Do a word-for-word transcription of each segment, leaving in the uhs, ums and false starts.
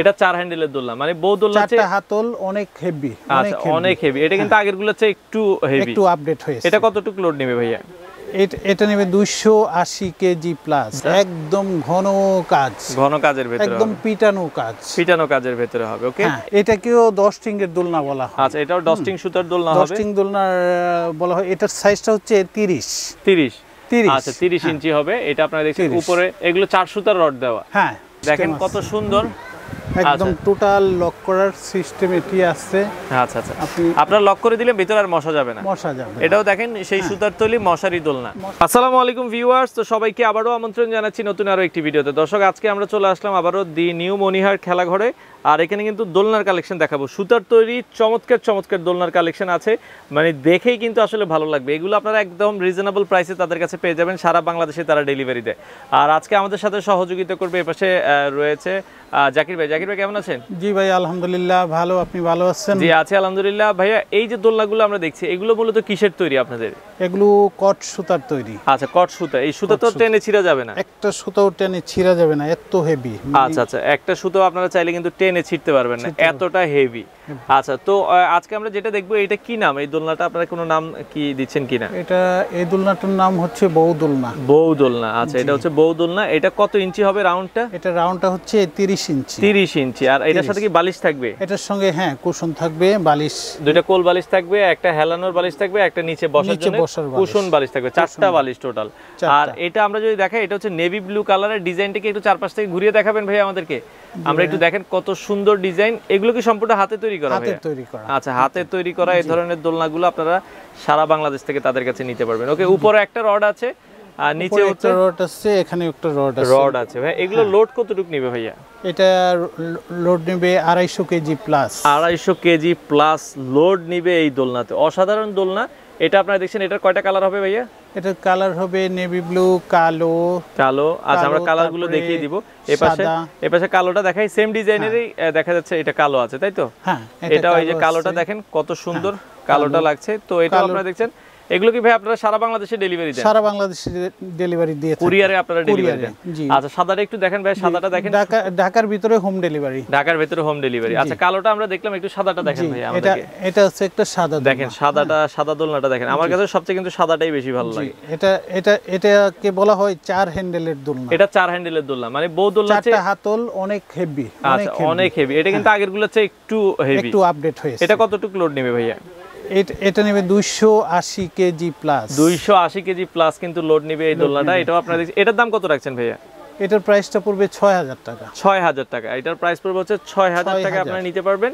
এটা চার হ্যান্ডেলের দোলনা, মানে বউ দোলনা আছে, চারটা হাতল, অনেক হেভি, অনেক হেভি, অনেক হেভি। এটা কিন্তু আগেরগুলোর চেয়ে একটু হেভি, একটু আপডেট হয়েছে। এটা কতটুকু লোড নেবে ভাইয়া? এটা নেবে দুইশো আশি কেজি প্লাস, একদম ঘন কাজ, ঘন কাজের ভেতরে, একদম পিটানো কাজ, পিটানো কাজের ভেতরে হবে। ওকে, এটাকেও দস্টিং এর দোলনা বলা হয়। আচ্ছা, এটাও দস্টিং সুতার দোলনা হবে, দস্টিং দোলনা বলা হয়। এটার সাইজটা হচ্ছে তিরিশ তিরিশ। আচ্ছা, তিরিশ ইঞ্চি হবে এটা। আপনারা দেখছেন উপরে এগুলো চার সুতার রড দেওয়া। হ্যাঁ, দেখেন কত সুন্দর, একদম টোটাল লক করার সিস্টেম এটি আছে। আচ্ছা আচ্ছা, আপনারা লক করে দিলে ভিতরে আর মশা যাবে না, মশা যাবে না। এটাও দেখেন সেই সুতার তৈরি মশারি দোলনা। আসসালামু আলাইকুম ভিউয়ার্স, তো সবাইকে আবারও আমন্ত্রণ জানাচ্ছি নতুন আরো একটি ভিডিওতে। দর্শক, আজকে আমরা চলে আসলাম আবারও দি নিউ মনিহার খেলা ঘরে। আর এখানে কিন্তু দোলনার কালেকশন দেখাবো, সুতার তৈরি চমৎকার চমৎকার দোলনার কালেকশন আছে, মানে দেখেই কিন্তু আসলে ভালো লাগবে। এগুলো আপনারা একদম রিজনেবল প্রাইসে তাদের কাছে পেয়ে যাবেন, সারা বাংলাদেশে তারা ডেলিভারি দেয়। আর আজকে আমাদের সাথে সহযোগিতা করবে এপাশে রয়েছে জাকির ভাই। জাকির ভাই কেমন আছেন? জি ভাই আলহামদুলিল্লাহ ভালো, আপনি ভালো আছেন? জি আছি আলহামদুলিল্লাহ। ভাইয়া, এই যে দোলনাগুলো আমরা দেখছি, এগুলো মূলত কিসের তৈরি আপনাদের? এগুলো কট সুতার তৈরি। আচ্ছা, কট সুতা। এই সুতা তো টেনে ছিঁড়া যাবে না, একটা সুতাও টেনে ছিঁড়া যাবে না, এত হেভি। আচ্ছা আচ্ছা, একটা সুতাও আপনারা চাইলে কিন্তু টেনে ছিঁড়তে পারবেন না, এতটা হেভি। আচ্ছা, তো আজকে আমরা যেটা দেখবো, এটা কি নাম এই দোলনাটা? আপনারা কোনো নাম কি দিচ্ছেন কিনা? এটা এই দোলনাটার নাম হচ্ছে বউ দোলনা। বউ দোলনা। আচ্ছা, এটা হচ্ছে বউ দোলনা। এটা কত ইঞ্চি হবে রাউন্ডটা? এটা রাউন্ডটা হচ্ছে তিরিশ ইঞ্চি। তিরিশ ইঞ্চি। আর এটার সাথে কি বালিশ থাকবে এটার সঙ্গে? হ্যাঁ, কুশন থাকবে, বালিশ, দুইটা কোল বালিশ থাকবে, একটা হেলানোর বালিশ থাকবে, একটা নিচে বসার জন্য কুশন বালিশ থাকবে, চারটা বালিশ টোটাল। আর এটা আমরা যদি দেখাই, এটা হচ্ছে নেভি ব্লু কালারের। ডিজাইনটাকে একটু চারপাশ থেকে ঘুরিয়ে দেখাবেন ভাই আমাদেরকে? আমরা একটু দেখেন কত সুন্দর ডিজাইন। এগুলো কি সম্পূর্ণ হাতে তৈরি করা? হাতে তৈরি করা। আচ্ছা, হাতে তৈরি করা এই ধরনের দোলনাগুলো আপনারা সারা বাংলাদেশ থেকে তাদের কাছে নিতে পারবেন। ওকে, উপরে একটা রড আছে আর নিচে একটা রড আছে, এখানে একটা রড আছে, রড আছে। ভাই, এগুলো লোড কতটুকু নেবে ভাইয়া? এটা লোড নেবে আড়াইশো কেজি প্লাস। আড়াইশো কেজি প্লাস লোড নেবে এই দোলনাতে। অসাধারণ দোলনা এটা। আপনারা দেখছেন এটার কয়টা কালার হবে ভাইয়া? এটার কালার হবে নেভি ব্লু, কালো, কালো। আচ্ছা, আমরা কালার গুলো দেখিয়ে দিব। এপাশে এপাশে কালোটা দেখাই, সেম ডিজাইনেরই দেখা যাচ্ছে। এটা কালো আছে তাই তো? হ্যাঁ, এটা ওই যে কালোটা দেখেন কত সুন্দর কালোটা লাগছে। তো এটা আপনারা দেখছেন। এগুলো কি ভাই আপনারা সারা বাংলাদেশে ডেলিভারি দেন? সারা বাংলাদেশে ডেলিভারি দিয়ে কুরিয়ারে আপনারা ডেলিভারি দেন। আচ্ছা, সাদাটা একটু দেখেন ভাই, সাদাটা দেখেন। ঢাকা, ঢাকার ভিতরে হোম ডেলিভারি। ঢাকার ভিতরে হোম ডেলিভারি। আচ্ছা, কালোটা আমরা দেখলাম, একটু সাদাটা দেখেন ভাই আমাদের। এটা এটা হচ্ছে একটা সাদা। দেখেন সাদাটা, সাদা দোলনাটা দেখেন। আমার কাছে সবচেয়ে কিন্তু সাদাটাই বেশি ভালো লাগে। এটা এটা এটাকে বলা হয় চার হ্যান্ডেলের দোলনা। এটা চার হ্যান্ডেলের দোলনা, মানে বউ দোলনা আছে, চারটা হাতল, অনেক হেভি, অনেক হেভি, অনেক হেভি। এটা কিন্তু আগেরগুলোর চেয়ে একটু হেভি, একটু আপডেট হয়েছে। এটা কতটুকু লোড নেবে ভাইয়া? এটা নেবে দুইশো আশি কেজি প্লাস। দুইশো আশি কেজি প্লাস কিন্তু লোড নেবে এই দোলনাটা। এটাও আপনারা দেখছেন। এটার দাম কত রাখছেন ভাইয়া? এটার প্রাইসটা পড়বে ছয় হাজার টাকা। ছয় হাজার টাকা। এটার প্রাইস পড়বে হচ্ছে ছয় হাজার টাকা, আপনারা নিতে পারবেন।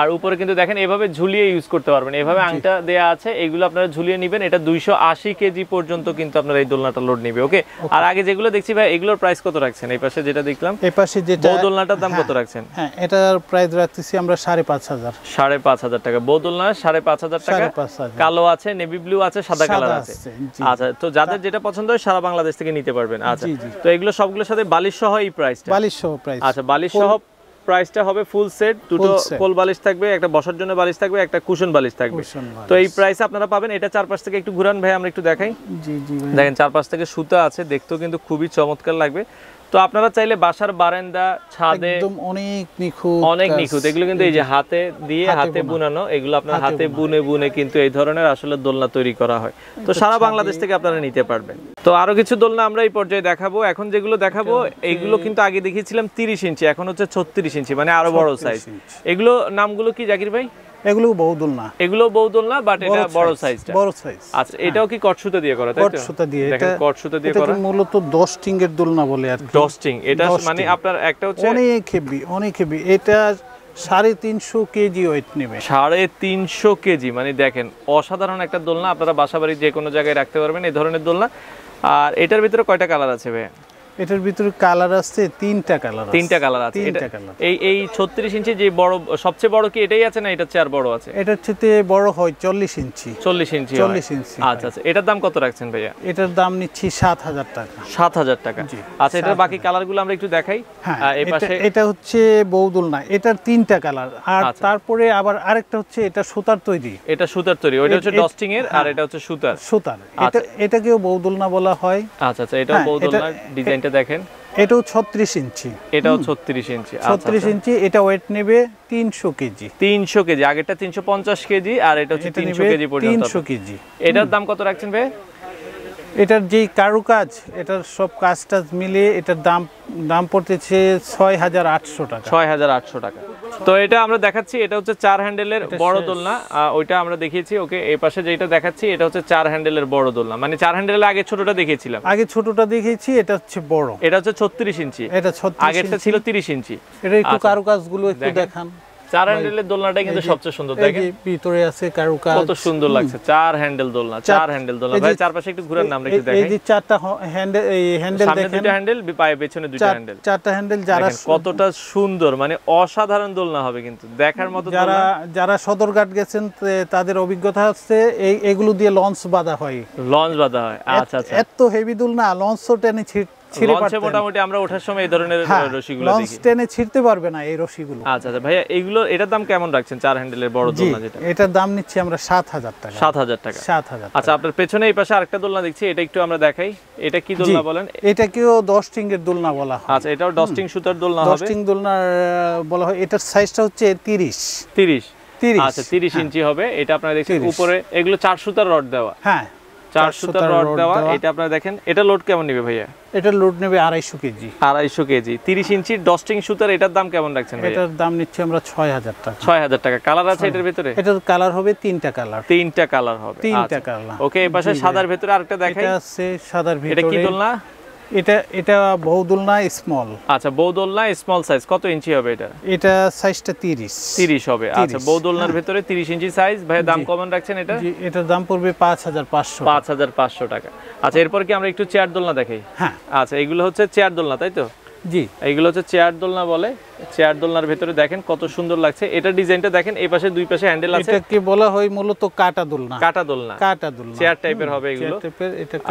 আর উপরে কিন্তু দেখেন এভাবে ঝুলিয়ে ইউজ করতে পারবেন, এভাবে আংটা দেয়া আছে, এগুলো আপনারা ঝুলিয়ে নেবেন। এটা দুইশো আশি কেজি পর্যন্ত কিন্তু আপনারা এই দোলনাটা লোড নেবে। ওকে, আর আগে যেগুলো দেখছি ভাই, এগুলোর প্রাইস কত রাখছেন? এই পাশে যেটা দেখলাম, এই পাশে যেটা বউ দোলনাটার দাম কত রাখছেন? হ্যাঁ, এটার প্রাইস রাখতেছি আমরা সাড়ে পাঁচ হাজার। সাড়ে পাঁচ হাজার টাকা। বউ দোলনা সাড়ে পাঁচ হাজার টাকা। কালো আছে, নেভি ব্লু আছে, সাদা কালার আছে। আচ্ছা, তো যাদের যেটা পছন্দ হয় সারা বাংলাদেশ থেকে নিতে পারবেন। আচ্ছা, তো এগুলো সবগুলোর সাথে বালিশ সহ এই প্রাইসটা? বালিশ সহ প্রাইস। আচ্ছা, বালিশ সহ প্রাইসটা হবে ফুল সেট, দুটো কোল বালিশ থাকবে, একটা বসার জন্য বালিশ থাকবে, একটা কুশন বালিশ থাকবে। তো এই প্রাইসে আপনারা পাবেন। এটা চারপাশ থেকে একটু ঘুরান ভাই, আমরা একটু দেখাই। জি জি, দেখেন চারপাশ থেকে সুতা আছে, দেখতেও কিন্তু খুবই চমৎকার লাগবে। তো আপনারা চাইলে বাসার বারান্দা, ছাদে একদম অনেক নিখুঁত, অনেক নিখুঁত। এগুলো কিন্তু এই যে হাতে দিয়ে, হাতে বুনানো, এগুলো আপনার হাতে বুনে বুনে কিন্তু এই ধরনের আসলে দোলনা তৈরি করা হয়। তো সারা বাংলাদেশ থেকে আপনারা নিতে পারবেন। তো আরো কিছু দোলনা আমরা এই পর্যায়ে দেখাবো। এখন যেগুলো দেখাবো, এগুলো কিন্তু আগে দেখিয়েছিলাম তিরিশ ইঞ্চি, এখন হচ্ছে ছত্রিশ ইঞ্চি, মানে আরো বড় সাইজ। এগুলো নামগুলো কি জাকির ভাই? এগুলো বউ দোলনা। এগুলো বউ দোলনা, বাট এটা বড় সাইজটা, বড় সাইজ। আচ্ছা, এটাও কি কট সুতা দিয়ে করা? কট সুতা দিয়ে। দেখেন কট সুতা দিয়ে করা, এটা মূলত দস্টিং এর দোলনা বলে আর কি। দস্টিং এটা মানে আপনার একটা হচ্ছে অনেক হেভি, অনেক হেভি। এটা সাড়ে তিনশো কেজি ওয়েট নেবে। সাড়ে তিনশো কেজি, মানে দেখেন অসাধারণ একটা দোলনা। আপনারা বাসাবাড়ি যে কোনো জায়গায় রাখতে পারবেন এই ধরনের দোলনা। আর এটার ভিতরে কয়টা কালার আছে ভাই? এটার ভিতরে কালার আছে তিনটা কালার আছে। তিনটা কালার আছে। এই এই ছত্রিশ ইঞ্চি যে বড়, সবচেয়ে বড় কি এটাই আছে না এটা চেয়ার বড় আছে? এটার চেয়ে বড় হয় চল্লিশ ইঞ্চি। চল্লিশ ইঞ্চি। চল্লিশ ইঞ্চি। আচ্ছা আচ্ছা, এটার দাম কত রাখছেন ভাইয়া? এটার দাম নিচ্ছি সাত হাজার টাকা। সাত হাজার টাকা। আচ্ছা, এটার বাকি কালারগুলো আমরা একটু দেখাই। এই পাশে এটা হচ্ছে বউ দোলনা, এটার তিনটা কালার। আর তারপরে আবার আরেকটা হচ্ছে এটা সুতার তৈরি। এটা সুতার তৈরি, ওটা হচ্ছে ডস্টিং এর, আর এটা হচ্ছে সুতার। সুতার। এটা এটাকেও বউ দোলনা বলা হয়। আচ্ছা আচ্ছা, এটা বউ দোলনা ডিজাইন দেখেন। এটাও ছত্রিশ ইঞ্চি, এটাও ছত্রিশ ইঞ্চি, ছত্রিশ ইঞ্চি। এটা ওয়েট নেবে তিনশো কেজি, তিনশো কেজি। আগেরটা তিনশো পঞ্চাশ কেজি আর এটা হচ্ছে তিনশো কেজি পর্যন্ত, তিনশো কেজি। এটার দাম কত রাখছেন ভাই? এটার যে কারুকাজ, এটার সব কাজ টাজ মিলিয়ে এটার দাম দাম পড়তেছে ছয় হাজার আটশো টাকা, ছয় হাজার আটশো টাকা। তো এটা আমরা দেখাচ্ছি, এটা হচ্ছে চার হ্যান্ডেলের বড় দোলনা, ওইটা আমরা দেখিয়েছি। ওকে, এই পাশে যেটা দেখাচ্ছি এটা হচ্ছে চার হ্যান্ডেলের বড় দোলনা, মানে চার হ্যান্ডেলের আগে ছোটটা দেখিয়েছিলাম, আগে ছোটটা দেখিয়েছি, এটা হচ্ছে বড়, এটা হচ্ছে ছত্রিশ ইঞ্চি, এটা ছত্রিশ, আগেরটা ছিল তিরিশ ইঞ্চি। এটা একটু কারুকাজগুলো একটু দেখান। চার হ্যান্ডেলের দোলনাটা কিন্তু সবচেয়ে সুন্দর, দেখেন ভিতরে আছে কারুকাজ, কত সুন্দর লাগছে। চার হ্যান্ডেল দোলনা, চার হ্যান্ডেল দোলনা। ভাই চারপাশে একটু ঘুরে নাম রেখে দেখেন, এই যে চারটা হ্যান্ডেল, এই হ্যান্ডেল দেখেন, সামনে দুটো হ্যান্ডেল, পায়ে পেছনে দুটো হ্যান্ডেল, চারটা হ্যান্ডেল। যারা কতটা সুন্দর, মানে অসাধারণ দোলনা হবে কিন্তু, দেখার মতো। যারা যারা সদরঘাট গেছেন তাদের অভিজ্ঞতা আছে, এই এগুলো দিয়ে লঞ্চ বাঁধা হয়, লঞ্চ বাঁধা হয়। আচ্ছা আচ্ছা, এত হেভি দোলনা লঞ্চ টেনে ছিট তিরিশ ইঞ্চি হবে। এটা আপনারা দেখছেন উপরে এগুলো চার সুতার রড দেওয়া, হ্যাঁ চার সুতার রড দেওয়া। এটা আপনারা দেখেন, এটা লোড কেমন নেবে ভাইয়া? এটা লোড নেবে আড়াইশো কেজি, আড়াইশো কেজি, তিরিশ ইঞ্চি ডস্টিং সুতার। এটার দাম কেমন রাখছেন? এটার দাম নিচ্ছি আমরা ছয় হাজার টাকা, ছয় হাজার টাকা। কালার আছে এটার ভিতরে? এটার কালার হবে তিনটা কালার, তিনটা কালার হবে, তিনটা কালার। ওকে, এই পাশে সাদার ভিতরে আরেকটা দেখাই, এটা আছে সাদার ভিতরে। এটা কি দোলনা? এটা এটা বহুদোলনা স্মল। আচ্ছা, বহুদোলনা স্মল সাইজ কত ইঞ্চি হবে এটা? এটা সাইজটা তিরিশ, তিরিশ হবে। আচ্ছা, বহুদোলনার ভিতরে তিরিশ ইঞ্চি সাইজ। ভাই দাম কেমন রাখছেন এটা? এটার দাম পড়বে পাঁচ হাজার পাঁচশো, পাঁচ হাজার পাঁচশো টাকা। আচ্ছা, এরপর কি আমরা একটু চেয়ার দোলনা দেখাই? হ্যাঁ। আচ্ছা, এগুলো হচ্ছে চেয়ার দোলনা, তাই তো? জি, এগুলো হচ্ছে চেয়ার দোলনা বলে। চেয়ার দোলনার ভিতরে দেখেন কত সুন্দর লাগছে, এটা ডিজাইনটা দেখেন। এই পাশে দুই পাশে হ্যান্ডেল আছে, এটাকে বলা হয় মূলত কাটা দোলনা, কাটা দোলনা, কাটা দোলনা, চেয়ার টাইপের হবে এগুলো।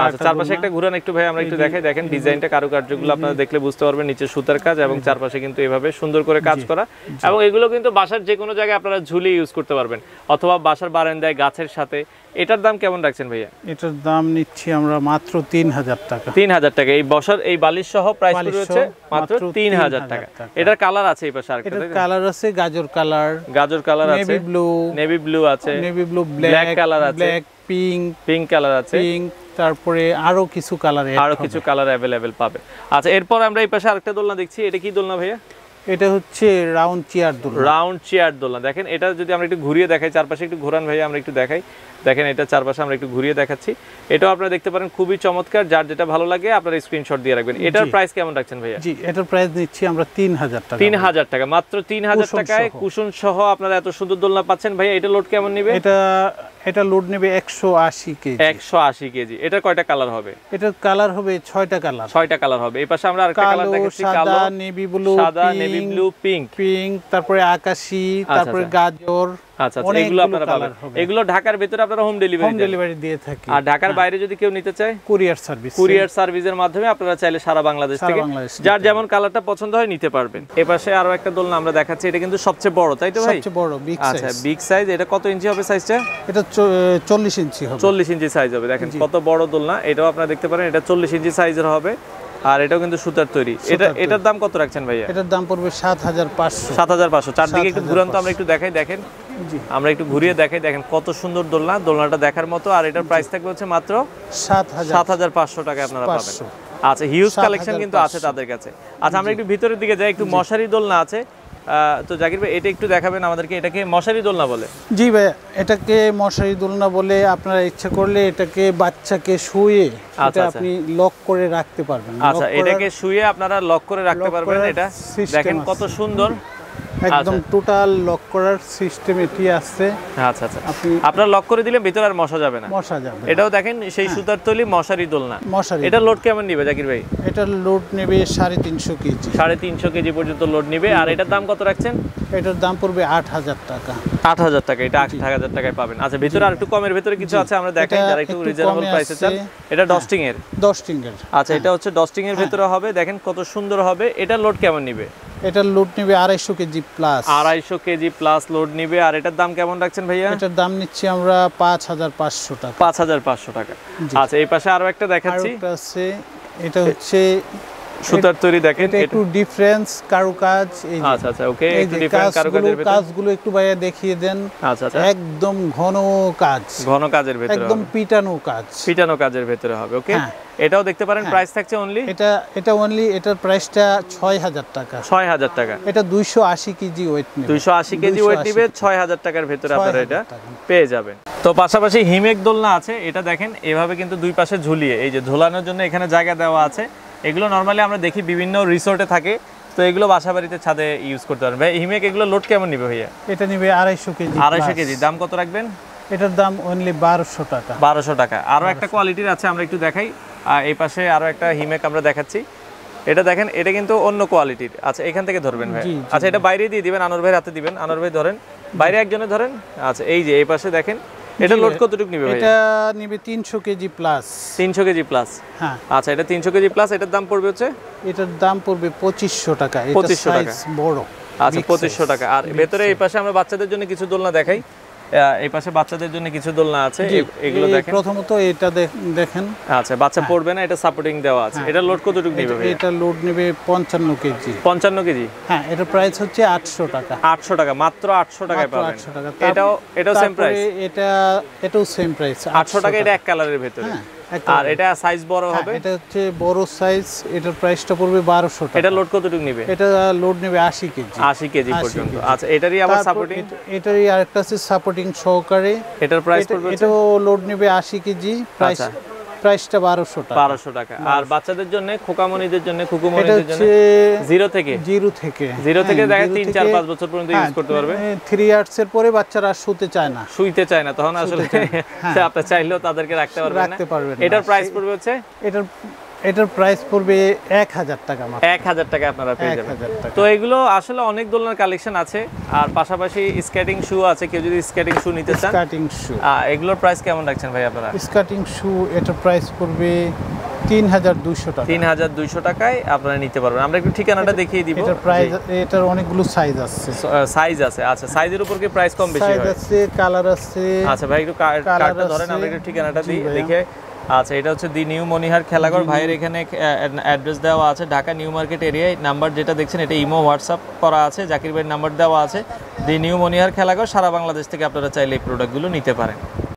আচ্ছা, চারপাশে একটা ঘুরান একটু ভাই, আমরা একটু দেখাই। দেখেন ডিজাইনটা, কারুকার্যগুলো আপনারা দেখলে বুঝতে পারবেন, নিচে সুতার কাজ এবং চারপাশে কিন্তু এভাবে সুন্দর করে কাজ করা। এবং এগুলো কিন্তু বাসার যে কোনো জায়গায় আপনারা ঝুলিয়ে ইউজ করতে পারবেন, অথবা বাসার বারান্দায় গাছের সাথে। এটার দাম কেমন রাখছেন ভাইয়া? এটার দাম নিচ্ছি আমরা মাত্র তিন হাজার টাকা, তিন হাজার টাকা। এই বসার এই বালিশ সহ প্রাইস হচ্ছে মাত্র তিন হাজার টাকা। এটার কালার আছে এই পাশে আরেকটা, কালার আছে গাজর কালার, গাজর কালার আছে, নেভি ব্লু, নেভি ব্লু আছে, নেভি ব্লু, ব্ল্যাক কালার আছে, ব্ল্যাক, পিঙ্ক, পিঙ্ক কালার আছে, পিঙ্ক। তারপরে আরো কিছু কালার, আরো কিছু কালার अवेलेबल পাবে। আচ্ছা, এরপর আমরা এই পাশে আরেকটা দোলনা দেখছি, এটা কি দোলনা ভাইয়া? এটা হচ্ছে রাউন্ড চেয়ার দোলনা, রাউন্ড চেয়ার দোলনা। দেখেন এটা যদি আমরা একটু ঘুরিয়ে দেখাই, চারপাশে একটু ঘোরান ভাই, আমরা একটু দেখাই। দেখেন এটা চারপাশে আমরা একটু ঘুরিয়ে দেখাচ্ছি, এটাও আপনারা দেখতে পারেন, খুবই চমৎকার। যার যেটা ভালো লাগে আপনারা স্ক্রিনশট দিয়ে রাখবেন। এটার প্রাইস কেমন রাখছেন ভাইয়া? জি, এটার প্রাইস দিচ্ছি আমরা তিন হাজার টাকা, তিন হাজার টাকা, মাত্র তিন হাজার টাকায় কুশন সহ আপনারা এত সুন্দর দোলনা পাচ্ছেন। ভাইয়া এটা লোড কেমন নেবে? এটা এটা লোড নেবে একশো আশি কেজি, একশো আশি কেজি। এটা কয়টা কালার হবে? এটার কালার হবে ছয়টা কালার, ছয়টা কালার হবে। এই পাশে আমরা আরেকটা কালার দেখাচ্ছি, কালো, নেভি ব্লু, সাদা, নেভি ব্লু, পিঙ্ক, পিঙ্ক, তারপরে আকাশী, তারপরে গাজর। আচ্ছা, এগুলো আপনারা পাবেন। এগুলো ঢাকার ভিতরে আপনারা হোম ডেলিভারি, হোম ডেলিভারি দিয়ে থাকি। আর ঢাকার বাইরে যদি কেউ নিতে চায়, কুরিয়ার সার্ভিস, কুরিয়ার সার্ভিসের মাধ্যমে আপনারা চাইলে সারা বাংলাদেশ থেকে যার যেমন কালারটা পছন্দ হয় নিতে পারবেন। এই পাশে আরো একটা দোলনা আমরা দেখাচ্ছি, এটা কিন্তু সবচেয়ে বড়, তাই তো ভাই? সবচেয়ে বড়, বিগ সাইজ। আচ্ছা, বিগ সাইজ। এটা কত ইঞ্চি হবে সাইজটা? এটা চল্লিশ ইঞ্চি হবে, চল্লিশ ইঞ্চি সাইজ হবে। দেখেন কত বড় দোলনা, এটাও আপনারা দেখতে পারেন, এটা চল্লিশ ইঞ্চি সাইজের হবে। আর এটাও কিন্তু সুতার তৈরি। এটা এটার দাম কত রাখছেন ভাইয়া? এটার দাম পড়বে সাত হাজার পাঁচশো, সাত হাজার পাঁচশো। চারদিকে একটু ঘুরান তো, আমরা একটু দেখাই। দেখেন, আমরা একটু ঘুরিয়ে দেখাই, দেখেন কত সুন্দর দোলনা, দোলনাটা দেখার মতো। আর এটার প্রাইস থাকবে হচ্ছে মাত্র সাত হাজার পাঁচশো টাকা আপনারা পাবেন। আচ্ছা, হিউজ কালেকশন কিন্তু আছে তাদের কাছে। আচ্ছা, আমরা একটু ভিতরের দিকে যাই, একটু মশারি দোলনা আছে। তো জাকির ভাই, এটা একটু দেখাবেন আমাদেরকে, এটাকে মশারি দোলনা বলে? জি ভাই, এটাকে মশারি দোলনা বলে। আপনারা ইচ্ছা করলে এটাকে বাচ্চাকে শুয়ে এটা আপনি লক করে রাখতে পারবেন। আচ্ছা, এটাকে শুয়ে আপনারা লক করে রাখতে পারবেন। এটা দেখেন কত সুন্দর, একদম টোটাল লক করার সিস্টেম এটি আছে। আচ্ছা আচ্ছা, আপনারা লক করে দিলে ভিতর আর মশা যাবে না, মশা যাবে। এটাও দেখেন সেই সুতার তৈরি মশারি দোলনা। এটা লোড কেমন নেবে জাকির ভাই? এটা লোড নেবে সাড়ে তিনশো কেজি, সাড়ে তিনশো কেজি পর্যন্ত লোড নেবে। আর এটার দাম কত রাখছেন? এটার দাম পড়বে আট হাজার টাকা, আট হাজার টাকা। এটা আট হাজার টাকায় পাবেন। আচ্ছা, ভিতরে আর একটু কমের ভিতরে কিছু আছে, আমরা দেখাই যারা একটু রিজনেবল প্রাইসে চান। এটা ডস্টিং এর, ডস্টিং এর। আচ্ছা, এটা হচ্ছে ডস্টিং এর ভিতরে হবে। দেখেন কত সুন্দর হবে। এটা লোড কেমন নেবে? এটা লোড নেবে আড়াইশো কেজি প্লাস, আড়াইশো কেজি প্লাস লোড নেবে। আর এটার দাম কেমন রাখছেন ভাইয়া? এটার দাম নিচ্ছি আমরা পাঁচ হাজার পাঁচশো টাকা, পাঁচ হাজার পাঁচশো টাকা। আচ্ছা, এই পাশে আরো একটা দেখাচ্ছি, এটা হচ্ছে সুতার তৈরি দেখেন, এটা একটু ডিফারেন্স কারুকাজ। আচ্ছা আচ্ছা, ওকে, একটু ডিফারেন্ট কারুকাজের ভিতর কাজগুলো একটু ভাইয়া দেখিয়ে দেন। আচ্ছা আচ্ছা, একদম ঘন কাজ, ঘন কাজের ভিতর একদম পিটানো কাজ, পিটানো কাজের ভিতরে হবে। ওকে, এটাও দেখতে পারেন, প্রাইস থাকছে অনলি এটা এটা অনলি এটার প্রাইসটা ছয় হাজার টাকা, ছয় হাজার টাকা। এটা দুইশো আশি কেজি ওয়েট নেবে, দুইশো আশি কেজি ওয়েট নেবে, ছয় হাজার টাকার ভিতরে আপনারা এটা পেয়ে যাবেন। তো পাশাপাশি হিমেক দোলনা আছে, এটা দেখেন এভাবে কিন্তু দুই পাশে ঝুলিয়ে, এই যে ঝোলানোর জন্য এখানে জায়গা দেওয়া আছে। এগুলো নরমালি আমরা দেখি বিভিন্ন রিসোর্টে থাকে, তো এগুলো বাসা বাড়িতে ছাদে ইউজ করতে পারবেন। ভাই হিমেক এগুলো লোড কেমন নেবে ভাইয়া? এটা নেবে আড়াইশো কেজি, আড়াইশো কেজি। দাম কত রাখবেন? এটার দাম অনলি বারোশো টাকা, বারোশো টাকা। আরও একটা কোয়ালিটির আছে, আমরা একটু দেখাই। এই পাশে আরও একটা হিমেক আমরা দেখাচ্ছি, এটা দেখেন, এটা কিন্তু অন্য কোয়ালিটির। আচ্ছা, এখান থেকে ধরবেন ভাই। আচ্ছা, এটা বাইরে দিয়ে দিবেন, আনোয়ার ভাইয়ের হাতে দিবেন। আনোয়ার ভাই ধরেন, বাইরে একজনে ধরেন। আচ্ছা, এই যে এই পাশে দেখেন, এটা লোড কতটুকু নেবে ভাই? এটা নেবে তিনশো কেজি প্লাস, তিনশো কেজি প্লাস। হ্যাঁ, আচ্ছা, এটা তিনশো কেজি প্লাস। এটার দাম পড়বে হচ্ছে, এটার দাম পড়বে পঁচিশশো টাকা, পঁচিশশো টাকা বড়। আচ্ছা, পঁচিশশো টাকা। আর ভেতরে এই পাশে আমরা বাচ্চাদের জন্য কিছু দোলনা দেখাই, এই পাশে বাচ্চাদের জন্য কিছু দোলনা আছে, এগুলো দেখেন। প্রথমত এটা দেখেন, আচ্ছা, বাচ্চা পড়বে না, এটা সাপোর্টিং দেওয়া আছে। এটা লোড কতটুকু নেবে ভাই? এটা লোড নেবে পঞ্চান্ন কেজি, পঞ্চান্ন কেজি। হ্যাঁ, এটা প্রাইস হচ্ছে আটশো টাকা, আটশো টাকা মাত্র, আটশো টাকায় পাবেন। এটাও এটাও সেম প্রাইস, এটা এটাও সেম প্রাইস আটশো টাকা। এটা এক কালারের ভেতরে, আর এটা সাইজ বড় হবে, এটা হচ্ছে বড় সাইজ। এটার প্রাইসটা পড়বে বারোশো টাকা। এটা লোড কতটুকু নেবে? এটা লোড নেবে আশি কেজি, আশি কেজি পর্যন্ত। আচ্ছা, এটারই আবার সাপোর্টিং, এটারই আরেকটা আছে সাপোর্টিং সহকারে। এটার প্রাইস পড়বে, এটাও লোড নেবে আশি কেজি, প্রাইস প্রাইসটা বারোশো টাকা, বারোশো টাকা। আর বাচ্চাদের জন্য, খোকামণিদের জন্য, খুকুমণিদের জন্য জিরো থেকে জিরো থেকে জিরো থেকে দেখেন তিন চার পাঁচ বছর পর্যন্ত ইউজ করতে পারবে। থ্রি ইয়ার্স এর পরে বাচ্চারা শুতে চায় না, শুইতে চায় না, তখন আসলে আপনি চাইলেও তাদেরকে রাখতে পারবেন না। এটার প্রাইস পড়বে হচ্ছে, এটার এটার প্রাইস পড়বে এক হাজার টাকা, এক হাজার টাকা আপনারা পেয়ে যাবেন। তো এগুলো আসলে অনেক দোলনার কালেকশন আছে, আর পাশাপাশি স্কেটিং শু আছে, কেউ যদি স্কেটিং শু নিতে চান। স্কেটিং শু এগুলোর প্রাইস কেমন রাখছেন ভাই আপনারা? স্কেটিং শু এটার প্রাইস পড়বে তিন হাজার দুইশো টাকা, তিন হাজার দুইশো টাকায় আপনারা নিতে পারবেন। আমরা একটু ঠিকানাটা দেখিয়ে দিব। এটার প্রাইস, এটার অনেকগুলো সাইজ আছে, সাইজ আছে। আচ্ছা, সাইজের উপর কি প্রাইস কম বেশি হয়? আছে, কালার আছে। আচ্ছা ভাই, একটু কার্ডটা ধরেন, আমরা একটু ঠিকানাটা দিই দেখে। আচ্ছা, এটা হচ্ছে দি নিউ মনিহার খেলা ঘর, ভাইয়ের এখানে অ্যাড্রেস দেওয়া আছে, ঢাকা নিউ মার্কেট এরিয়ায়। নাম্বার যেটা দেখছেন এটা ইমো হোয়াটসঅ্যাপ করা আছে, জাকির ভাইয়ের নাম্বার দেওয়া আছে। দি নিউ মনিহার খেলা ঘর, সারা বাংলাদেশ থেকে আপনারা চাইলে এই প্রোডাক্টগুলো নিতে পারেন।